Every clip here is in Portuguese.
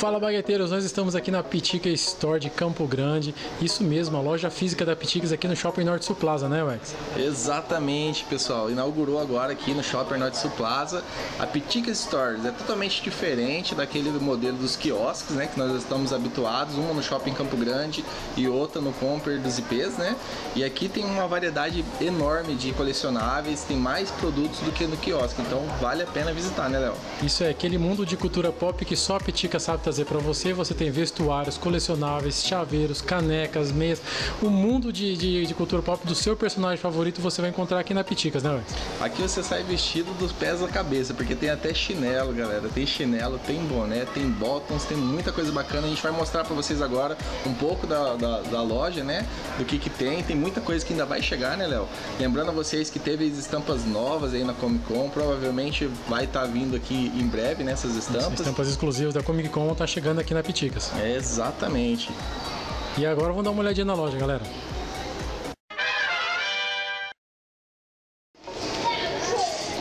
Fala bagueteiros, nós estamos aqui na Piticas Store de Campo Grande, isso mesmo, a loja física da Piticas aqui no Shopping Norte Sul Plaza, né Wex? Exatamente pessoal, inaugurou agora aqui no Shopping Norte Sul Plaza, a Piticas Store é totalmente diferente daquele modelo dos quiosques, né, que nós estamos habituados, uma no Shopping Campo Grande e outra no Comper dos IPs, né, e aqui tem uma variedade enorme de colecionáveis, tem mais produtos do que no quiosque, então vale a pena visitar, né Léo? Isso é, aquele mundo de cultura pop que só a Piticas sabe trazer para você, você tem vestuários, colecionáveis, chaveiros, canecas, meias, o mundo de cultura pop do seu personagem favorito você vai encontrar aqui na Piticas, né? Aqui você sai vestido dos pés à cabeça, porque tem até chinelo, galera, tem chinelo, tem boné, tem bottoms, tem muita coisa bacana, a gente vai mostrar para vocês agora um pouco da loja, né, do que tem, tem muita coisa que ainda vai chegar, né Léo? Lembrando a vocês que teve as estampas novas aí na Comic Con, provavelmente vai estar vindo aqui em breve, né, essas estampas. As estampas exclusivas da Comic Con tá chegando aqui na Piticas. É, exatamente. E agora vamos dar uma olhadinha na loja, galera.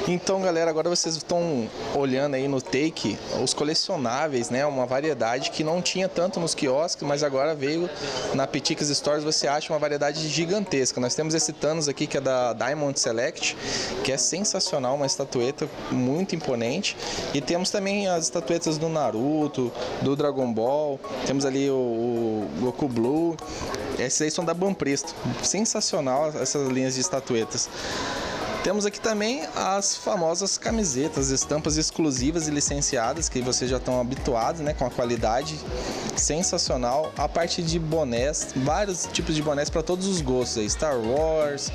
Então, galera, agora vocês estão olhando aí no take os colecionáveis, né? Uma variedade que não tinha tanto nos quiosques, mas agora veio na Piticas Stores, você acha uma variedade gigantesca. Nós temos esse Thanos aqui, que é da Diamond Select, que é sensacional, uma estatueta muito imponente. E temos também as estatuetas do Naruto, do Dragon Ball, temos ali o Goku Blue. Esses aí são da Banpresto. Sensacional essas linhas de estatuetas. Temos aqui também as famosas camisetas, estampas exclusivas e licenciadas, que vocês já estão habituados, né, com a qualidade sensacional. A parte de bonés, vários tipos de bonés para todos os gostos, aí, Star Wars,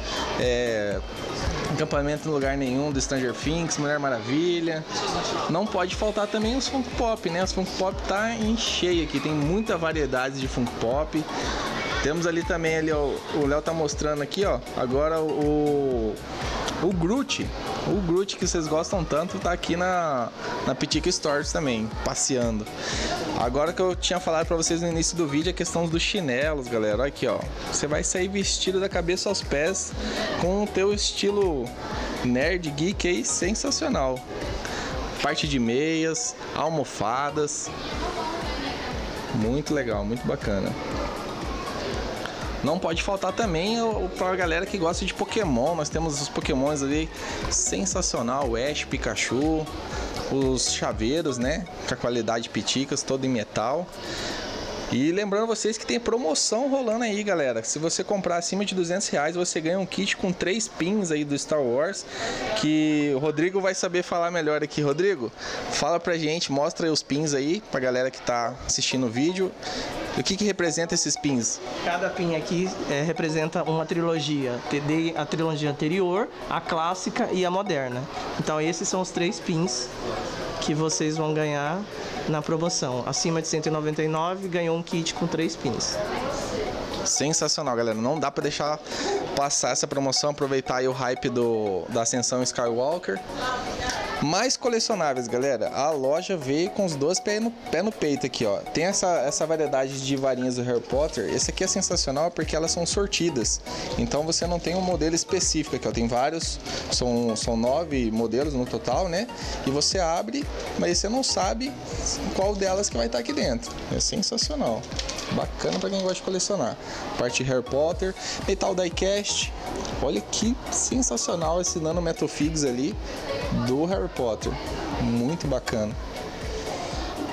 Acampamento em Lugar Nenhum, do Stranger Things, Mulher Maravilha. Não pode faltar também os Funko Pop, né, os Funko Pop tá em cheio aqui, tem muita variedade de Funko Pop. Temos ali também, ali, ó, o Léo tá mostrando aqui, ó, agora o Groot, que vocês gostam tanto, tá aqui na Piticas Stores também, passeando. Agora que eu tinha falado pra vocês no início do vídeo, a questão dos chinelos, galera, olha aqui, ó. Você vai sair vestido da cabeça aos pés com o teu estilo nerd, geek aí, sensacional. Parte de meias, almofadas, muito legal, muito bacana. Não pode faltar também para a galera que gosta de Pokémon, nós temos os Pokémons ali, sensacional, o Ash, Pikachu, os chaveiros, né, com a qualidade Piticas, todo em metal. E lembrando vocês que tem promoção rolando aí, galera. Se você comprar acima de R$200, você ganha um kit com 3 pins aí do Star Wars, que o Rodrigo vai saber falar melhor aqui. Rodrigo, fala pra gente, mostra aí os pins aí pra galera que tá assistindo o vídeo. O que representa esses pins? Cada pin aqui representa uma trilogia. A trilogia anterior, a clássica e a moderna. Então esses são os 3 pins que vocês vão ganhar na promoção. Acima de R$199 ganhou um kit com 3 pins. Sensacional, galera. Não dá pra deixar passar essa promoção, aproveitar aí o hype da Ascensão Skywalker. Mais colecionáveis, galera. A loja veio com os dois pés no peito aqui, ó. Tem essa variedade de varinhas do Harry Potter. Esse aqui é sensacional porque elas são sortidas. Então você não tem um modelo específico aqui, ó. Tem vários, são 9 modelos no total, né? E você abre, mas você não sabe qual delas que vai estar aqui dentro. É sensacional. Bacana pra quem gosta de colecionar. Parte de Harry Potter, metal da iCash. Olha que sensacional esse Nano Metal Figs ali do Harry Potter, muito bacana.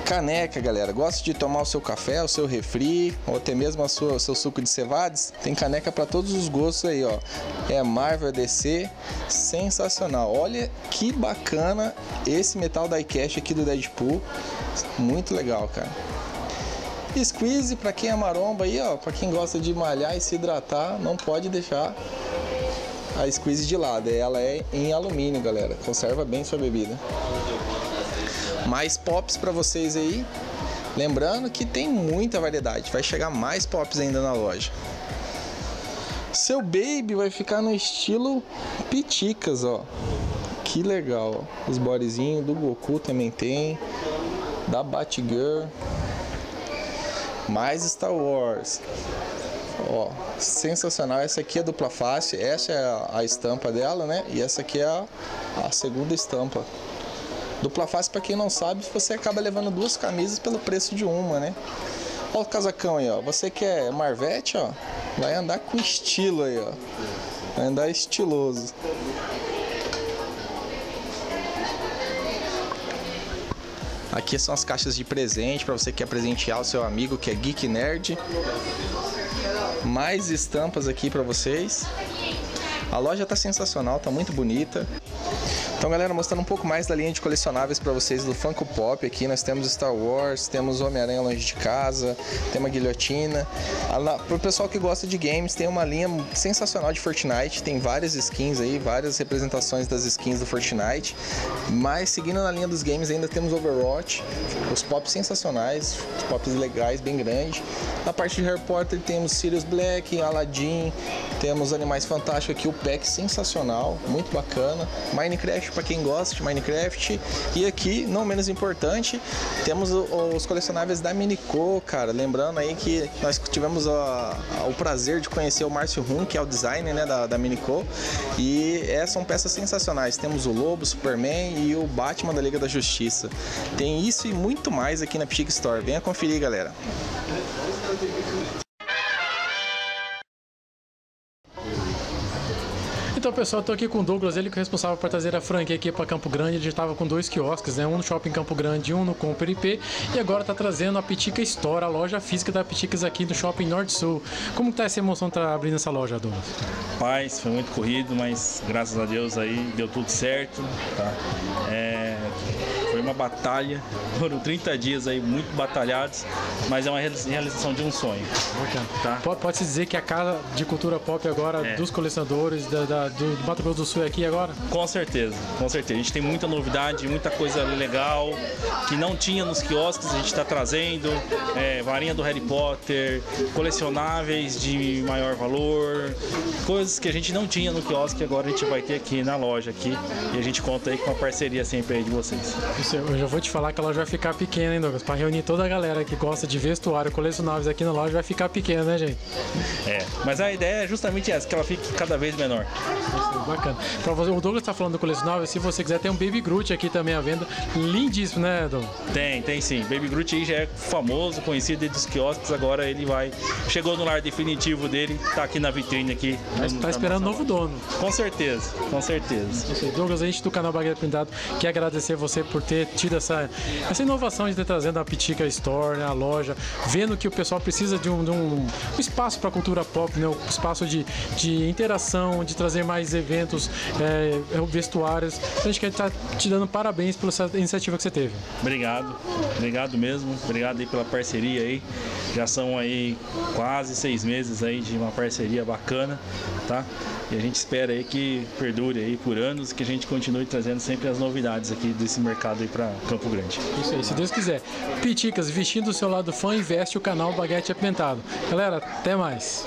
Caneca, galera, gosta de tomar o seu café, o seu refri, ou até mesmo o seu suco de cevades? Tem caneca para todos os gostos aí, ó. É Marvel, DC, sensacional. Olha que bacana esse metal diecast aqui do Deadpool, muito legal, cara. Squeeze, para quem é maromba aí, ó, para quem gosta de malhar e se hidratar, não pode deixar a squeeze de lado. Ela é em alumínio, galera, conserva bem sua bebida. Mais pops para vocês aí, lembrando que tem muita variedade, vai chegar mais pops ainda na loja. Seu baby vai ficar no estilo Piticas, ó, que legal, ó. Os bodyzinhos do Goku também tem, da Batgirl, mais Star Wars. Ó, sensacional. Essa aqui é dupla face, essa é a estampa dela, né? E essa aqui é a segunda estampa. Dupla face, para quem não sabe, você acaba levando duas camisas pelo preço de uma, né? Olha o casacão aí, ó. Você que é Marvete, ó, vai andar com estilo aí, ó. Vai andar estiloso. Aqui são as caixas de presente para você que quer presentear o seu amigo que é geek nerd. Mais estampas aqui para vocês. A loja tá sensacional, tá muito bonita. Então, galera, mostrando um pouco mais da linha de colecionáveis para vocês do Funko Pop. Aqui nós temos Star Wars, temos Homem-Aranha Longe de Casa, temos a Guilhotina. Para o pessoal que gosta de games, tem uma linha sensacional de Fortnite. Tem várias skins aí, várias representações das skins do Fortnite. Mas, seguindo na linha dos games, ainda temos Overwatch. Os pops sensacionais, os pops legais, bem grandes. Na parte de Harry Potter, temos Sirius Black, Aladdin, temos Animais Fantásticos aqui. O pack sensacional, muito bacana. Minecraft, para quem gosta de Minecraft. E aqui, não menos importante, temos os colecionáveis da Minicô, cara. Lembrando aí que nós tivemos o prazer de conhecer o Márcio Run, que é o designer, né, da Minicô. E são peças sensacionais. Temos o Lobo, o Superman e o Batman da Liga da Justiça. Tem isso e muito mais aqui na Piticas Store. Venha conferir, galera. Então, pessoal, eu tô aqui com o Douglas, ele que é responsável por trazer a franquia aqui para Campo Grande. Ele estava com dois quiosques, né? Um no Shopping Campo Grande e um no Compra IP. E agora tá trazendo a Piticas Store, a loja física da Piticas aqui do Shopping Norte Sul. Como que tá essa emoção de abrir essa loja, Douglas? Rapaz, foi muito corrido, mas graças a Deus aí deu tudo certo, tá? Foi uma batalha, foram 30 dias aí muito batalhados, mas é uma realização de um sonho. Tá? Pode-se dizer que a casa de cultura pop agora dos colecionadores do Mato Grosso do Sul é aqui agora? Com certeza, com certeza. A gente tem muita novidade, muita coisa legal que não tinha nos quiosques, a gente está trazendo. Varinha do Harry Potter, colecionáveis de maior valor, coisas que a gente não tinha no quiosque, agora a gente vai ter aqui na loja aqui, e a gente conta aí com a parceria sempre aí de vocês. Eu já vou te falar que a loja vai ficar pequena, hein, Douglas? Para reunir toda a galera que gosta de vestuário, colecionáveis aqui na loja, vai ficar pequena, né, gente? Mas a ideia é justamente essa, que ela fique cada vez menor. Bacana. Pra você, o Douglas tá falando do colecionável, se você quiser, tem um Baby Groot aqui também à venda. Lindíssimo, né, Douglas? Tem sim. Baby Groot aí já é famoso, conhecido dentro dos quiosques, agora ele vai... Chegou no lar definitivo dele, tá aqui na vitrine aqui. Mas tá esperando novo dono. Com certeza, com certeza. Okay. Douglas, a gente do canal Bagueira Pintado quer agradecer você por ter tido essa inovação de ter trazendo a Piticas Store, né, a loja, vendo que o pessoal precisa de um espaço para cultura pop, né, um espaço de interação, de trazer mais eventos, vestuários. Então a gente quer estar te dando parabéns pela essa iniciativa que você teve. Obrigado, obrigado mesmo, obrigado aí pela parceria aí. Já são aí quase 6 meses aí de uma parceria bacana, tá? E a gente espera aí que perdure aí por anos, que a gente continue trazendo sempre as novidades aqui desse mercado aí para Campo Grande. Isso aí, se Deus quiser. Piticas, vestindo o seu lado fã, investe o canal Baguete Apimentado. Galera, até mais.